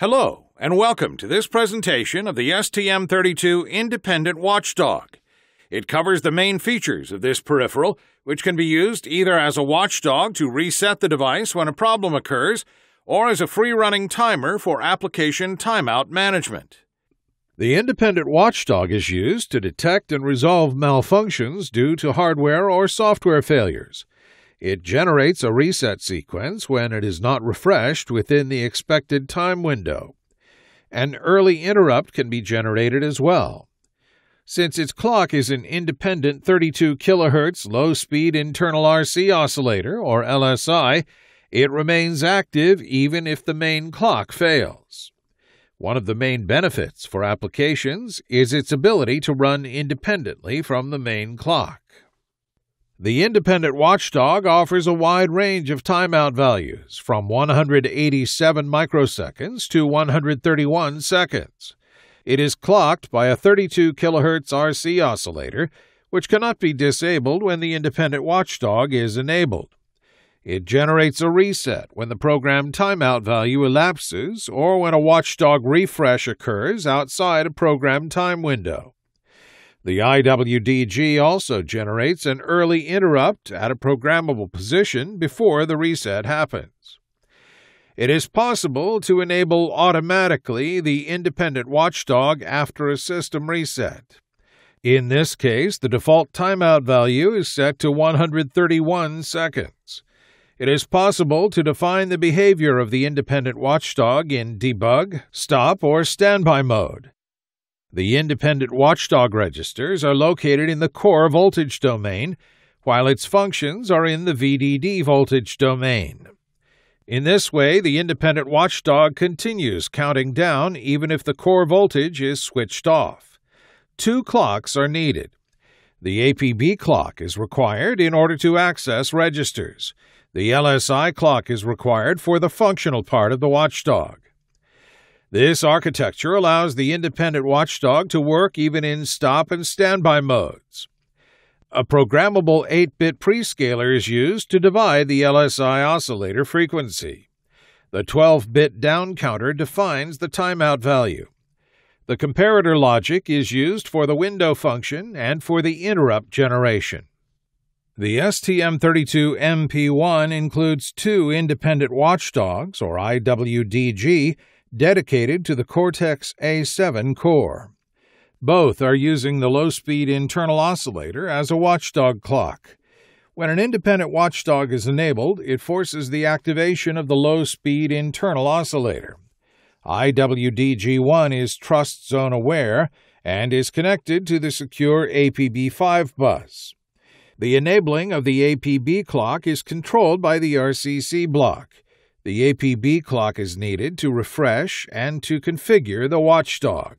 Hello, and welcome to this presentation of the STM32 Independent Watchdog. It covers the main features of this peripheral, which can be used either as a watchdog to reset the device when a problem occurs, or as a free-running timer for application timeout management. The Independent Watchdog is used to detect and resolve malfunctions due to hardware or software failures. It generates a reset sequence when it is not refreshed within the expected time window. An early interrupt can be generated as well. Since its clock is an independent 32 kHz low-speed internal RC oscillator, or LSI, it remains active even if the main clock fails. One of the main benefits for applications is its ability to run independently from the main clock. The Independent Watchdog offers a wide range of timeout values, from 187 microseconds to 131 seconds. It is clocked by a 32 kHz RC oscillator, which cannot be disabled when the Independent Watchdog is enabled. It generates a reset when the program timeout value elapses or when a watchdog refresh occurs outside a program time window. The IWDG also generates an early interrupt at a programmable position before the reset happens. It is possible to enable automatically the Independent Watchdog after a system reset. In this case, the default timeout value is set to 131 seconds. It is possible to define the behavior of the Independent Watchdog in debug, stop, or standby mode. The Independent Watchdog registers are located in the core voltage domain, while its functions are in the VDD voltage domain. In this way, the Independent Watchdog continues counting down even if the core voltage is switched off. Two clocks are needed. The APB clock is required in order to access registers. The LSI clock is required for the functional part of the watchdog. This architecture allows the Independent Watchdog to work even in stop and standby modes. A programmable 8-bit prescaler is used to divide the LSI oscillator frequency. The 12-bit down counter defines the timeout value. The comparator logic is used for the window function and for the interrupt generation. The STM32MP1 includes two Independent Watchdogs, or IWDG, dedicated to the Cortex-A7 core. Both are using the low-speed internal oscillator as a watchdog clock. When an Independent Watchdog is enabled, it forces the activation of the low-speed internal oscillator. IWDG1 is trust zone aware and is connected to the secure APB5 bus. The enabling of the APB clock is controlled by the RCC block. The APB clock is needed to refresh and to configure the watchdog.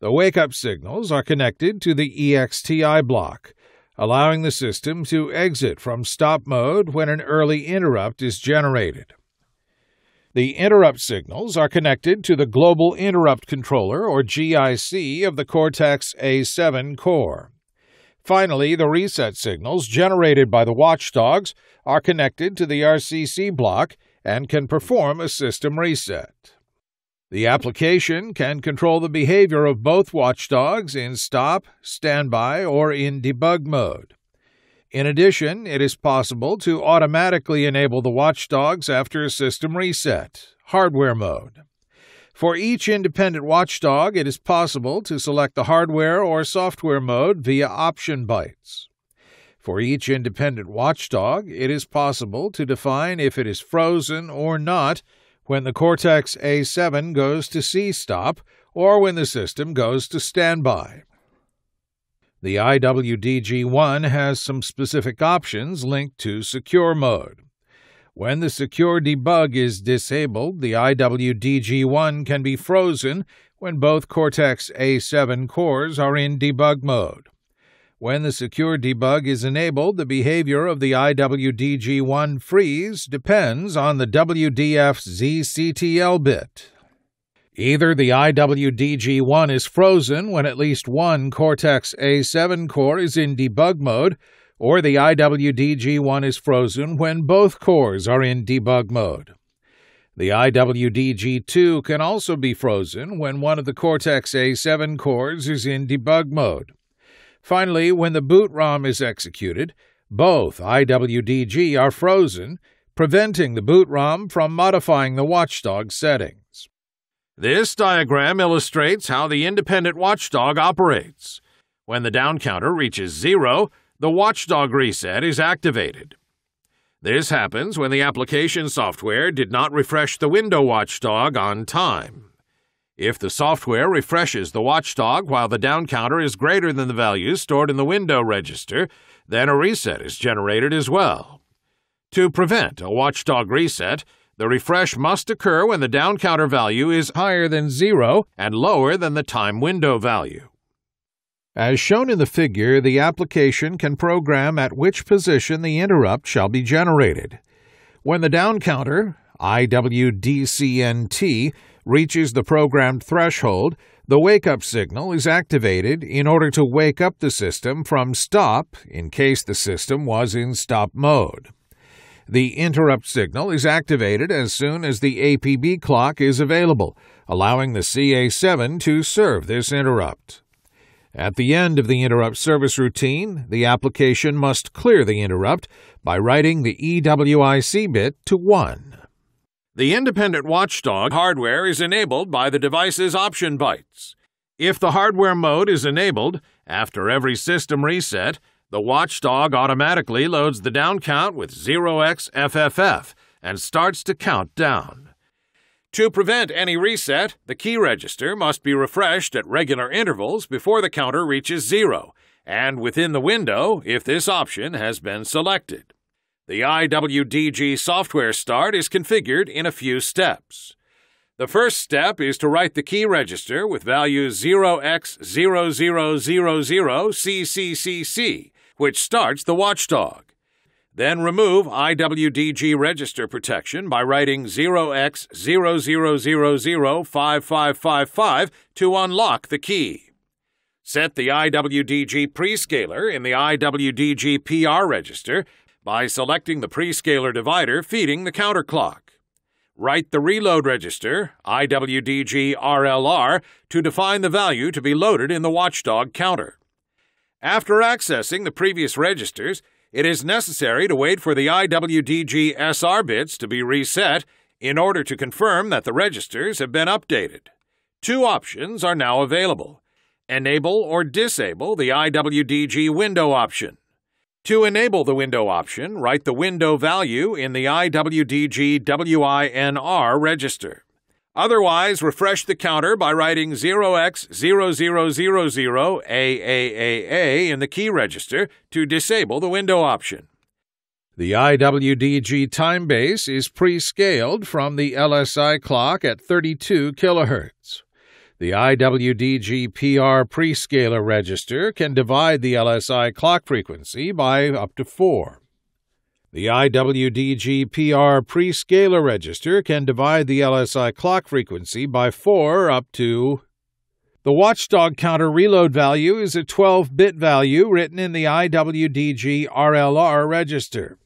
The wake-up signals are connected to the EXTI block, allowing the system to exit from stop mode when an early interrupt is generated. The interrupt signals are connected to the Global Interrupt Controller, or GIC, of the Cortex-A7 core. Finally, the reset signals generated by the watchdogs are connected to the RCC block and can perform a system reset. The application can control the behavior of both watchdogs in stop, standby, or in debug mode. In addition, it is possible to automatically enable the watchdogs after a system reset, hardware mode. For each Independent Watchdog, it is possible to select the hardware or software mode via option bytes. For each Independent Watchdog, it is possible to define if it is frozen or not when the Cortex-A7 goes to C-stop or when the system goes to standby. The IWDG1 has some specific options linked to secure mode. When the secure debug is disabled, the IWDG1 can be frozen when both Cortex-A7 cores are in debug mode. When the secure debug is enabled, the behavior of the IWDG1 freeze depends on the WDF ZCTL bit. Either the IWDG1 is frozen when at least one Cortex-A7 core is in debug mode, or the IWDG1 is frozen when both cores are in debug mode. The IWDG2 can also be frozen when one of the Cortex-A7 cores is in debug mode. Finally, when the boot ROM is executed, both IWDG are frozen, preventing the boot ROM from modifying the watchdog settings. This diagram illustrates how the independent watchdog operates. When the down counter reaches 0, the watchdog reset is activated. This happens when the application software did not refresh the window watchdog on time. If the software refreshes the watchdog while the down counter is greater than the value stored in the window register, then a reset is generated as well. To prevent a watchdog reset, the refresh must occur when the down counter value is higher than 0 and lower than the time window value. As shown in the figure, the application can program at which position the interrupt shall be generated. When the down counter, IWDCNT, reaches the programmed threshold, the wake-up signal is activated in order to wake up the system from stop in case the system was in stop mode. The interrupt signal is activated as soon as the APB clock is available, allowing the CA7 to serve this interrupt. At the end of the interrupt service routine, the application must clear the interrupt by writing the EWIC bit to 1. The independent watchdog hardware is enabled by the device's option bytes. If the hardware mode is enabled, after every system reset, the watchdog automatically loads the down count with 0xFFF and starts to count down. To prevent any reset, the key register must be refreshed at regular intervals before the counter reaches 0, and within the window if this option has been selected. The IWDG software start is configured in a few steps. The first step is to write the key register with value 0x0000CCCC, which starts the watchdog. Then remove IWDG register protection by writing 0x00005555 to unlock the key. Set the IWDG prescaler in the IWDG PR register by selecting the prescaler divider feeding the counter clock. Write the reload register, IWDG RLR, to define the value to be loaded in the watchdog counter. After accessing the previous registers, it is necessary to wait for the IWDG SR bits to be reset in order to confirm that the registers have been updated. Two options are now available: enable or disable the IWDG window option. To enable the window option, write the window value in the IWDG WINR register. Otherwise, refresh the counter by writing 0x0000AAAA in the key register to disable the window option. The IWDG time base is pre-scaled from the LSI clock at 32 kHz. The IWDG PR prescaler register can divide the LSI clock frequency by up to 4. The IWDG PR prescaler register can divide the LSI clock frequency by 4 up to. The watchdog counter reload value is a 12-bit value written in the IWDG RLR register.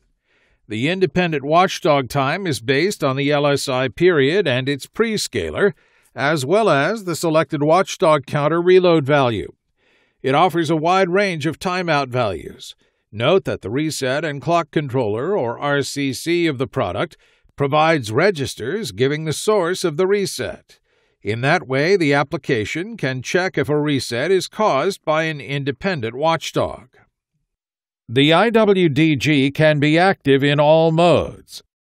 The independent watchdog time is based on the LSI period and its prescaler, as well as the selected watchdog counter reload value. It offers a wide range of timeout values. Note that the reset and clock controller, or RCC, of the product provides registers giving the source of the reset. In that way, the application can check if a reset is caused by an independent watchdog. The IWDG can be active in all modes.